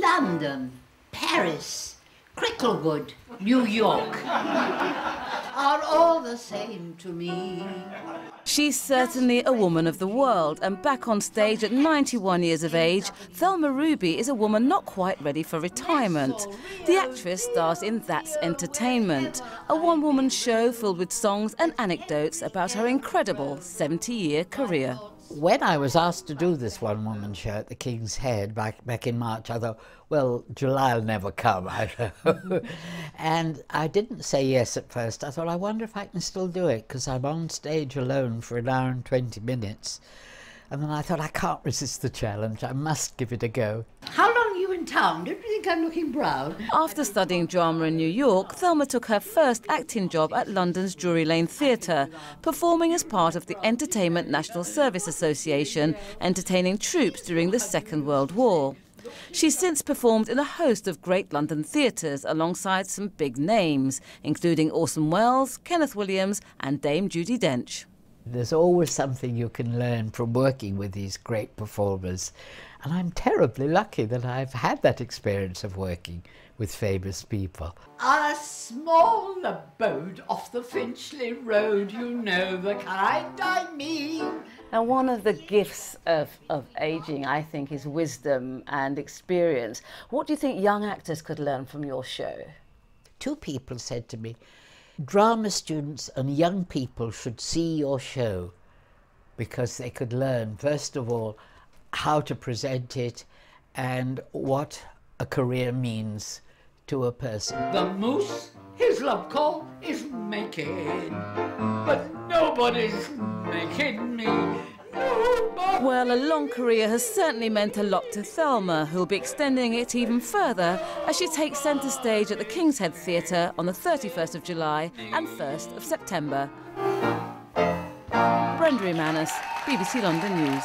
London, Paris, Cricklewood, New York are all the same to me. She's certainly a woman of the world, and back on stage at 91 years of age, Thelma Ruby is a woman not quite ready for retirement. The actress stars in That's Entertainment, a one-woman show filled with songs and anecdotes about her incredible 70-year career. When I was asked to do this one-woman show at the King's Head back in March, I thought, well, July'll never come, I know. And I didn't say yes at first. I thought, I wonder if I can still do it, because I'm on stage alone for an hour and 20 minutes. And then I thought, I can't resist the challenge. I must give it a go. How long are you in town? Don't you think I'm looking brown? After studying drama in New York, Thelma took her first acting job at London's Drury Lane Theatre, performing as part of the Entertainment National Service Association, entertaining troops during the Second World War. She's since performed in a host of great London theatres alongside some big names, including Orson Welles, Kenneth Williams and Dame Judi Dench. There's always something you can learn from working with these great performers, and I'm terribly lucky that I've had that experience of working with famous people. A small abode off the Finchley Road, you know the kind I mean. And one of the gifts of ageing, I think, is wisdom and experience. What do you think young actors could learn from your show? Two people said to me, drama students and young people should see your show because they could learn, first of all, how to present it and what a career means to a person. The moose, his love call is making, but nobody's making me. Nobody. Well, a long career has certainly meant a lot to Thelma, who'll be extending it even further as she takes centre stage at the King's Head Theatre on the 31st of July and 1st of September. Brenda Emmanus, BBC London News.